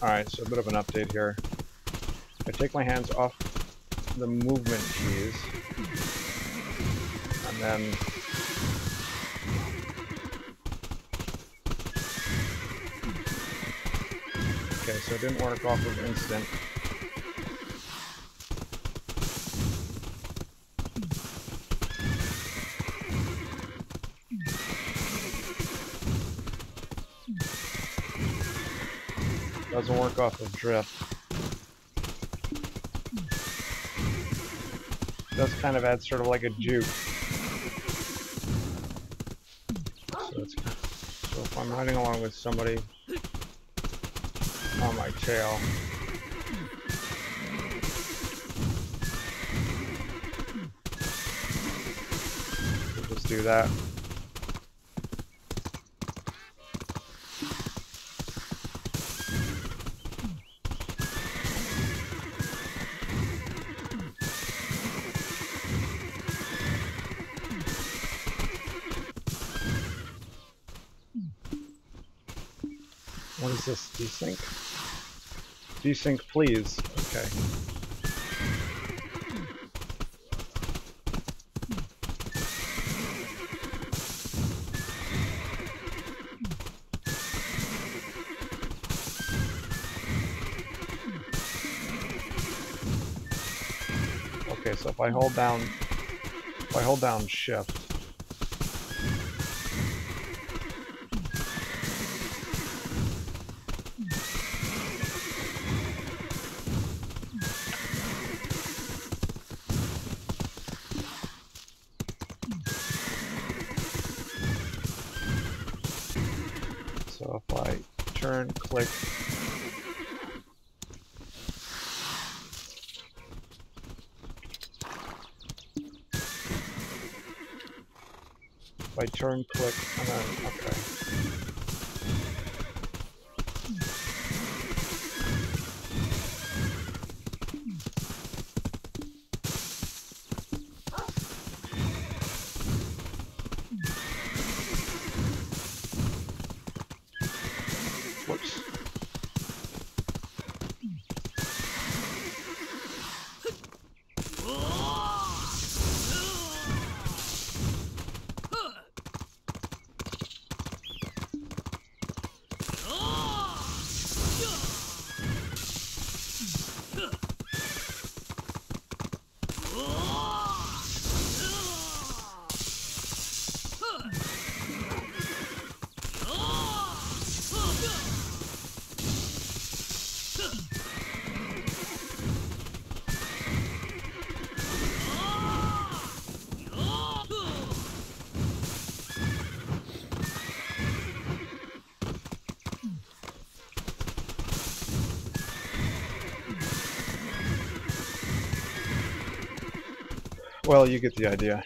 Alright, so a bit of an update here. I take my hands off the movement keys, and then okay, so it didn't work off of instant. Doesn't work off of drift. Does kind of add sort of like a juke. So if I'm riding along with somebody on my tail, we'll just do that. What is this? Desync? Desync, please. Okay. Okay, so if I hold down shift, click. If I turn, click, and then, okay. Whoops. Well, you get the idea.